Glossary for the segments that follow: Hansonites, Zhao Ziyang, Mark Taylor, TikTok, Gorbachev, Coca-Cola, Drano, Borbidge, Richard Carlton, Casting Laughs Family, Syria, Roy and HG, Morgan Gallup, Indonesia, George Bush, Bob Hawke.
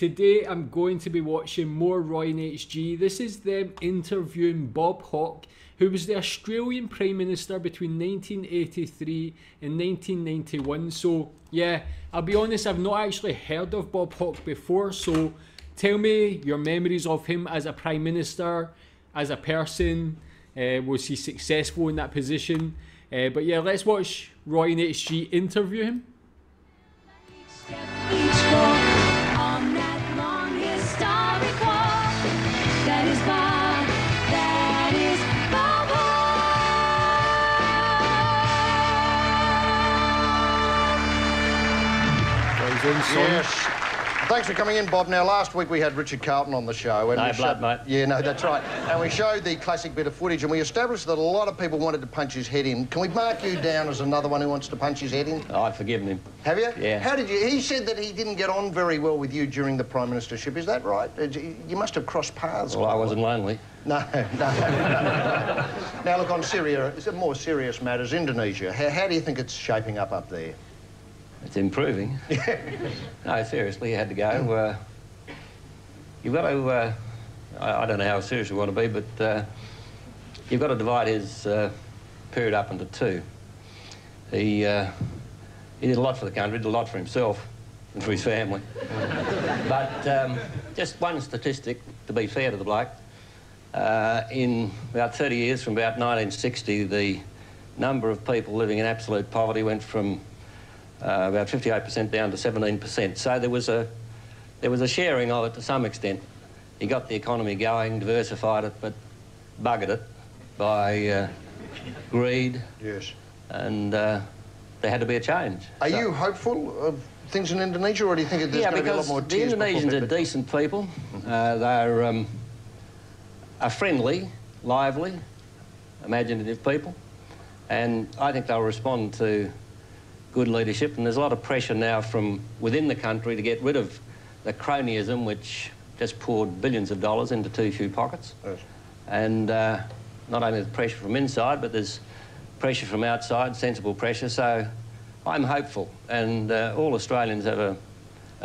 Today I'm going to be watching more Roy and HG. This is them interviewing Bob Hawke, who was the Australian Prime Minister between 1983 and 1991. So yeah, I'll be honest, I've not actually heard of Bob Hawke before, so tell me your memories of him as a Prime Minister, as a person. Was he successful in that position? But yeah, let's watch Roy and HG interview him. Yes. Thanks for coming in, Bob. Now, last week we had Richard Carlton on the show. And no blood, mate. Yeah, no, that's right. And we showed the classic bit of footage and we established that a lot of people wanted to punch his head in. Can we mark you down as another one who wants to punch his head in? Oh, I've forgiven him. Have you? Yeah. How did you... He said that he didn't get on very well with you during the Prime Ministership. Is that right? You must have crossed paths. Well, I wasn't lonely. No, no. Now, look, on Syria, it's more serious matters. Indonesia, how do you think it's shaping up there? It's improving. No, seriously, you had to go. You've got to... I don't know how serious we want to be, but you've got to divide his period up into two. He did a lot for the country, did a lot for himself and for his family. But just one statistic, to be fair to the bloke, in about 30 years, from about 1960, the number of people living in absolute poverty went from about 58% down to 17%. So there was a sharing of it to some extent. He got the economy going, diversified it, but buggered it by greed. Yes. And there had to be a change. Are you hopeful of things in Indonesia, or do you think there's going to be a lot more tears? Yeah, because the Indonesians are decent people. They're a friendly, lively, imaginative people, and I think they'll respond to good leadership. And there's a lot of pressure now from within the country to get rid of the cronyism, which just poured billions of dollars into too few pockets. Yes. And not only the pressure from inside, but there's pressure from outside, sensible pressure. So I'm hopeful, and all Australians have a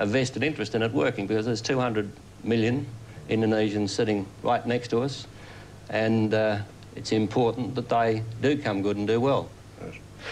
vested interest in it working, because there's 200 million Indonesians sitting right next to us, and it's important that they do come good and do well.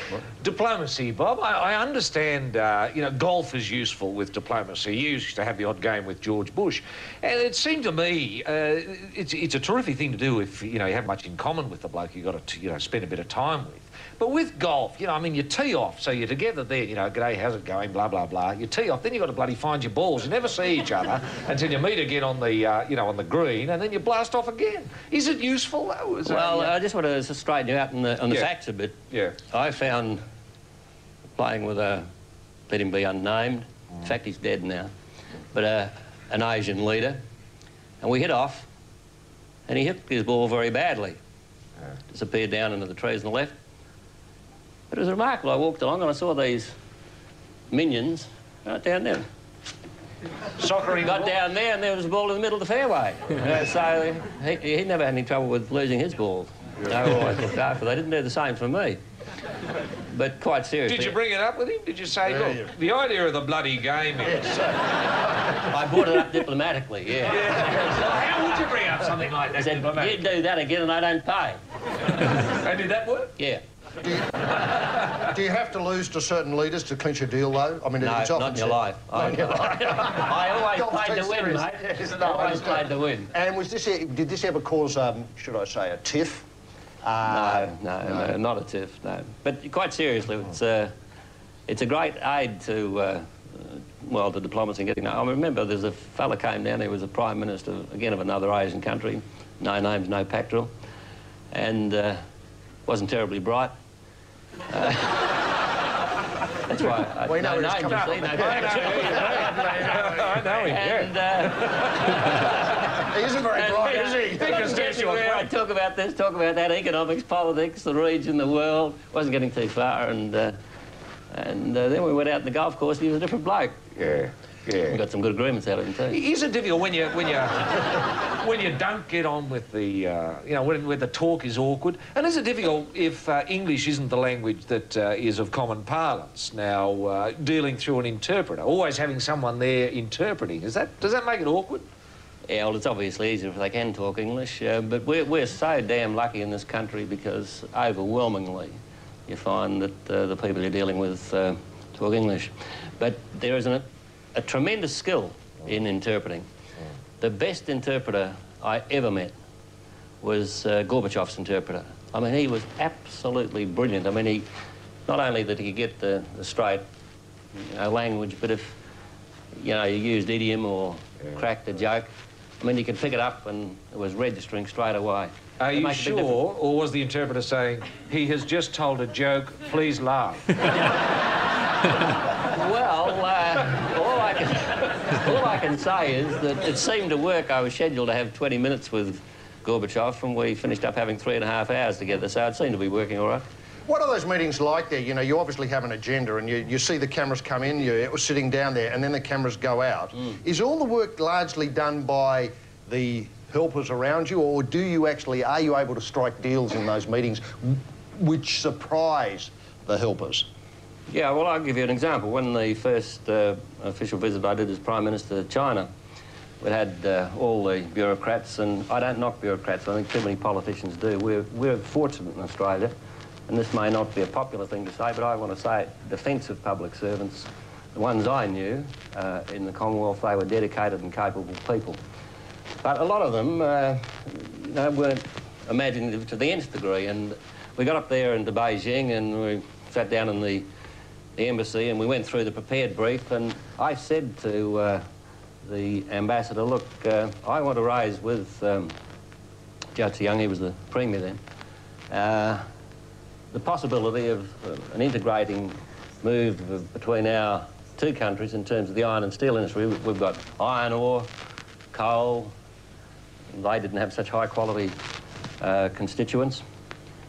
What? Diplomacy, Bob. I understand, you know, golf is useful with diplomacy. You used to have the odd game with George Bush. And it seemed to me it's a terrific thing to do if, you know, you have much in common with the bloke you've got to, you know, spend a bit of time with. But with golf, you know, I mean, you tee off, so you're together there, you know, g'day, how's it going, blah, blah, blah. You tee off, then you've got to bloody find your balls. You never see each other until you meet again on the, you know, on the green, and then you blast off again. Is it useful, though? Is well, I just want to straighten you out on the facts a bit. Yeah. I found playing with a, let him be unnamed, in fact, he's dead now, but an Asian leader, and we hit off, and he hit his ball very badly. Disappeared down into the trees on the left. But it was remarkable. I walked along and I saw these minions right down there. Soccering got down there, and there was a ball in the middle of the fairway. So he never had any trouble with losing his ball. Yeah. No, I looked after. They didn't do the same for me. But quite seriously. Did you bring it up with him? Did you say, look, the idea of the bloody game is... I brought it up diplomatically, yeah. So how would you bring up something like that? Said, you do that again and I don't pay. And did that work? Yeah. Do you have to lose to certain leaders to clinch a deal, though? I mean, no, it's not in your life. I always played to win, mate. Yes, I always played to win. And was this? Did this ever cause, should I say, a tiff? No, not a tiff, no. But quite seriously, it's a great aid to, well, the diplomacy and getting... I remember there's a fella came down, he was a Prime Minister, again, of another Asian country. No names, no pactorial. And wasn't terribly bright. That's why I know him. I know him, yeah. He isn't very bright, is he? I talk about this, talk about that, economics, politics, the region, the world. Wasn't getting too far, and then we went out to the golf course and he was a different bloke. Yeah. Yeah. We've got some good agreements out of him, too. He's a difficult when you don't get on with the you know, when the talk is awkward, and it's a difficult if English isn't the language that is of common parlance. Now dealing through an interpreter, always having someone there interpreting, is that, does that make it awkward? Yeah, well, it's obviously easier if they can talk English, but we're so damn lucky in this country because overwhelmingly you find that the people you're dealing with talk English. But there is a tremendous skill in interpreting. The best interpreter I ever met was Gorbachev's interpreter. I mean, he was absolutely brilliant. I mean, he, not only that he could get the straight, you know, language, but if, you know, you used idiom or cracked a joke, I mean, you could pick it up and it was registering straight away. Are you sure, or was the interpreter saying, he has just told a joke, please laugh? Well, all I can say is that it seemed to work. I was scheduled to have 20 minutes with Gorbachev, and we finished up having 3.5 hours together, so it seemed to be working all right. What are those meetings like there? You know, you obviously have an agenda, and you see the cameras come in, you're sitting down there, and then the cameras go out. Mm. Is all the work largely done by the helpers around you, or do you actually, are you able to strike deals in those meetings which surprise the helpers? Yeah, well, I'll give you an example. When the first official visit I did as Prime Minister to China, we had all the bureaucrats, and I don't knock bureaucrats, I think too many politicians do. We're fortunate in Australia, and this may not be a popular thing to say, but I want to say it, defensive public servants, the ones I knew in the Commonwealth, they were dedicated and capable people. But a lot of them you know, weren't imaginative to the nth degree, and we got up there into Beijing and we sat down in the embassy and we went through the prepared brief, and I said to the ambassador, look, I want to raise with Zhao Ziyang, he was the premier then, the possibility of an integrating move between our two countries in terms of the iron and steel industry. We've got iron ore, coal, they didn't have such high quality constituents.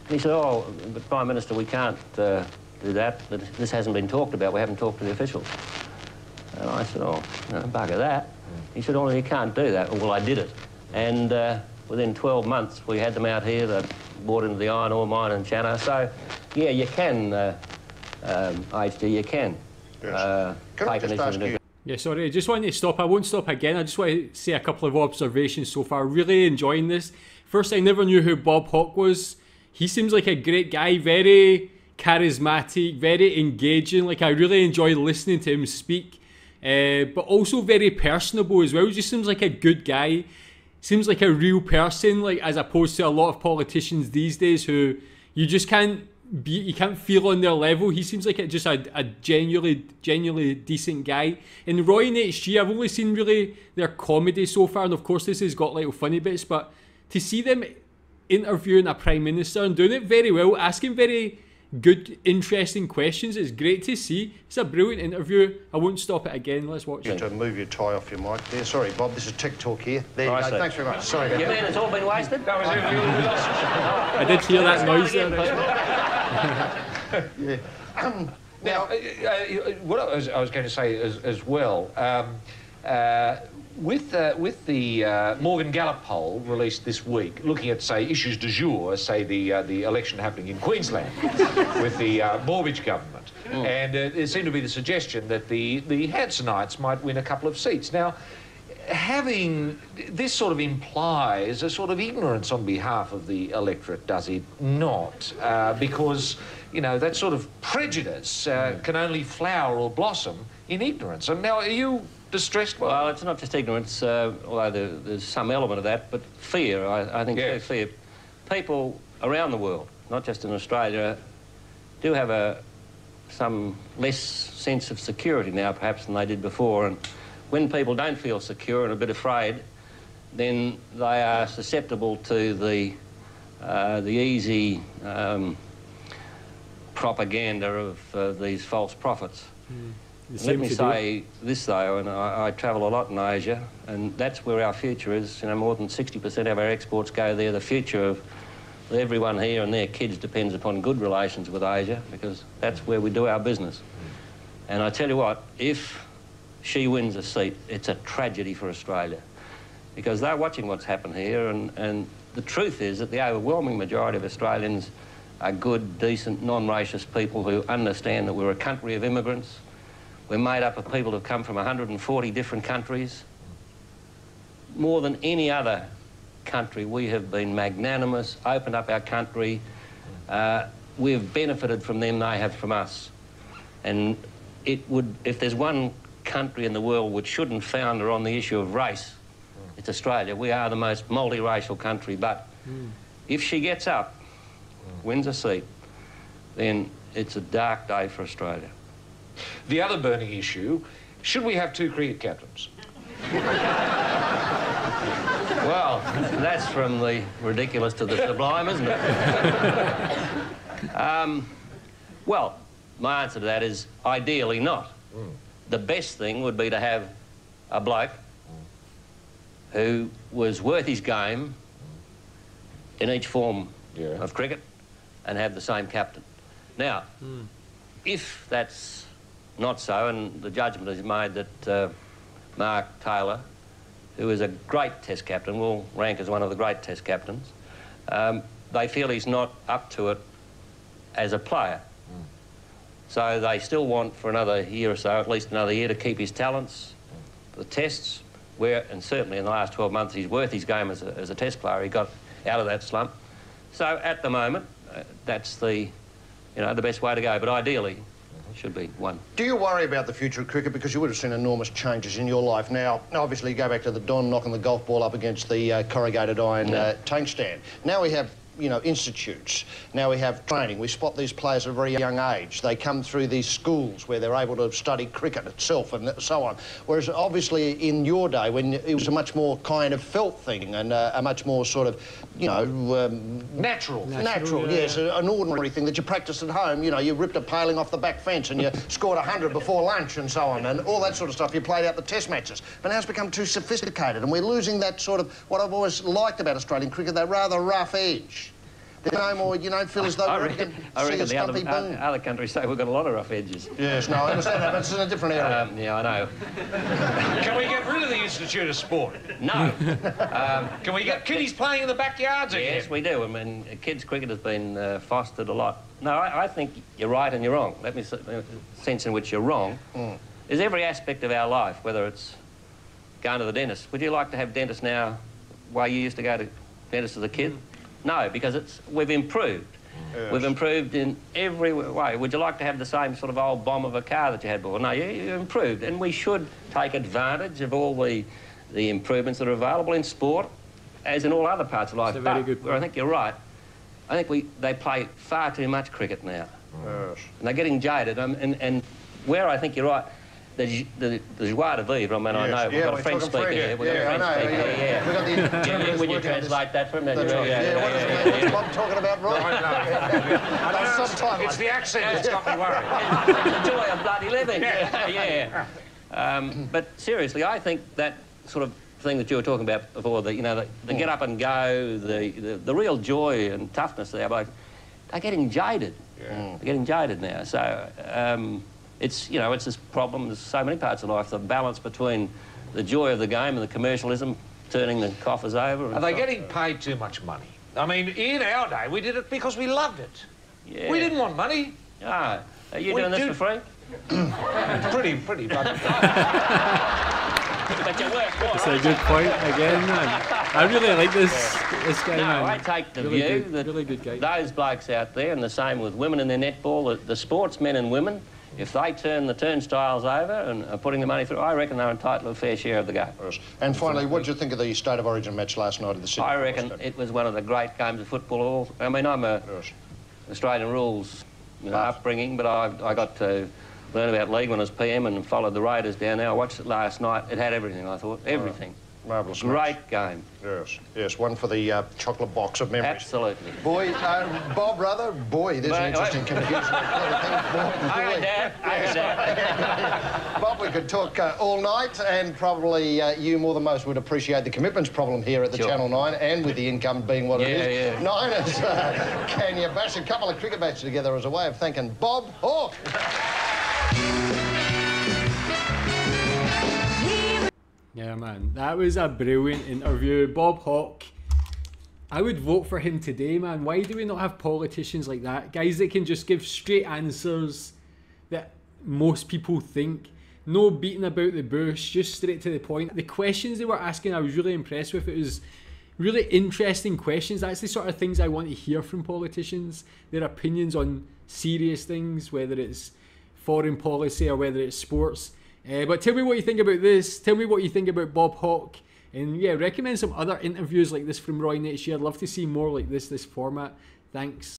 And he said, oh, but Prime Minister, we can't do that. This hasn't been talked about. We haven't talked to the officials. And I said, oh, no, bugger that. He said, oh, you can't do that. Well, I did it. And within 12 months, we had them out here. They bought into the iron ore mine in China. So, yeah, you can, HG, you can. Yes. Can I just ask you? Yeah, sorry, I just wanted to stop. I won't stop again. I just want to say a couple of observations so far. Really enjoying this. First, I never knew who Bob Hawke was. He seems like a great guy, very charismatic, very engaging. Like, I really enjoy listening to him speak. But also very personable as well. He just seems like a good guy. Seems like a real person, like, as opposed to a lot of politicians these days who you just can't be, you can't feel on their level. He seems like just a genuinely decent guy. And Roy and HG, I've only seen really their comedy so far, and of course this has got little funny bits, but to see them interviewing a Prime Minister and doing it very well, asking very good, interesting questions, it's great to see. It's a brilliant interview. I won't stop it again. Let's watch it. Just to move your tie off your mic there. Sorry, Bob, this is TikTok here. There you go. Thanks very much. Sorry about that. You mean it's all been wasted? I did hear that noise there. Yeah. Now, what I was going to say as well, with the Morgan Gallup poll released this week, looking at, say, issues du jour, say the election happening in Queensland with the Borbidge government, and there seemed to be the suggestion that the Hansonites might win a couple of seats. Now, having this sort of implies a sort of ignorance on behalf of the electorate, does it not? Because, you know, that sort of prejudice can only flower or blossom in ignorance. And now, are you distressed by that? Well, it's not just ignorance, although there's some element of that, but fear, I think. Yes. Fear. People around the world, not just in Australia, do have some less sense of security now, perhaps, than they did before. And when people don't feel secure and a bit afraid, then they are susceptible to the easy propaganda of these false prophets. Mm. Let me say this, though, and I travel a lot in Asia, and that's where our future is. You know, more than 60% of our exports go there. The future of everyone here and their kids depends upon good relations with Asia, because that's where we do our business. And I tell you what, if she wins a seat, it's a tragedy for Australia, because they're watching what's happened here, and the truth is that the overwhelming majority of Australians are good, decent, non-racist people who understand that we're a country of immigrants. We're made up of people who've come from 140 different countries. More than any other country, we have been magnanimous, opened up our country. We've benefited from them, they have from us. And it would, if there's one country in the world which shouldn't founder on the issue of race, it's Australia. We are the most multiracial country, but if she gets up, wins a seat, then it's a dark day for Australia. The other burning issue, should we have two cricket captains? Well, that's from the ridiculous to the sublime, isn't it? Well, my answer to that is ideally not. The best thing would be to have a bloke who was worth his game in each form of cricket and have the same captain. Now, if that's not so, and the judgment is made that Mark Taylor, who is a great test captain, will rank as one of the great test captains, they feel he's not up to it as a player. So they still want for another year or so, at least another year, to keep his talents, the tests, where, and certainly in the last 12 months, he's worth his game as a test player. He got out of that slump. So at the moment, that's the best way to go, but ideally, should be one. Do you worry about the future of cricket? Because you would have seen enormous changes in your life. Now, obviously, you go back to the Don knocking the golf ball up against the corrugated iron tank stand. Now we have, institutes. Now we have training. We spot these players at a very young age. They come through these schools where they're able to study cricket itself and so on. Whereas, obviously, in your day, when it was a much more kind of felt thing and a much more sort of, natural. Natural, yes, an ordinary thing that you practice at home. You ripped a paling off the back fence and you scored 100 before lunch and so on, and all that sort of stuff. You played out the test matches. But now it's become too sophisticated, and we're losing that sort of, what I've always liked about Australian cricket, that rather rough edge. No more, feel as though I reckon the other countries say we've got a lot of rough edges. Yes, no, I understand that, but it's in a different area. Yeah, I know. Can we get rid of the Institute of Sport? No. Can we get kiddies playing in the backyards again? Yes, we do. I mean, kids' cricket has been fostered a lot. No, I think you're right and you're wrong. Let me say, the sense in which you're wrong is every aspect of our life, whether it's going to the dentist. Would you like to have dentists now where you used to go to dentists as a kid? No, because we've improved. Yes. We've improved in every way. Would you like to have the same sort of old bomb of a car that you had before? No, you improved. And we should take advantage of all the improvements that are available in sport, as in all other parts of life. That's a very good point. I think you're right. I think they play far too much cricket now. Yes. And they're getting jaded. And where I think you're right, the joie de vivre, I mean, yes. I know, we've got a French speaker here. We've got the... Would you translate that for him? That's right. What is Bob talking about, Roy? I know. It's the accent that's got me worried. It's the joy of bloody living. Yeah. But seriously, I think that sort of thing that you were talking about before, the get up and go, the real joy and toughness there, but they're getting jaded. They're getting jaded now, so... It's, it's this problem, there's so many parts of life, the balance between the joy of the game and the commercialism, turning the coffers over. Are they getting paid too much money? I mean, in our day, we did it because we loved it. Yeah. We didn't want money. No. Are you doing this for free? pretty bloody But you work more. It's a good point, again. I really like this game. No, I take the view that really good game. Those blokes out there, and the same with women in their netball, the sportsmen and women, if they turn the turnstiles over and are putting the money through, I reckon they're entitled to a fair share of the game. And finally, what did you think of the State of Origin match last night at the Sydney? I reckon it was one of the great games of football. I mean, I'm a Australian rules upbringing, but I got to learn about league when I was PM and followed the Raiders down there. I watched it last night. It had everything, I thought. Everything. Marvellous match. Great game. Yes, one for the chocolate box of memories. Absolutely. Boy, Bob, brother, boy, there's an interesting confusion. Hey, Dad. Hey, Dad. Bob, we could talk all night, and probably you more than most would appreciate the commitments problem here at the Channel 9, and with the income being what it is. Yeah. Niners, can you bash a couple of cricket bats together as a way of thanking Bob Hawke? Yeah, man. That was a brilliant interview. Bob Hawke, I would vote for him today, man. Why do we not have politicians like that? Guys that can just give straight answers that most people think. No beating about the bush, just straight to the point. The questions they were asking, I was really impressed with. It was really interesting questions. That's the sort of things I want to hear from politicians. Their opinions on serious things, whether it's foreign policy or whether it's sports. But tell me what you think about this. Tell me what you think about Bob Hawke. And yeah, recommend some other interviews like this from Roy next year. I'd love to see more like this format. Thanks.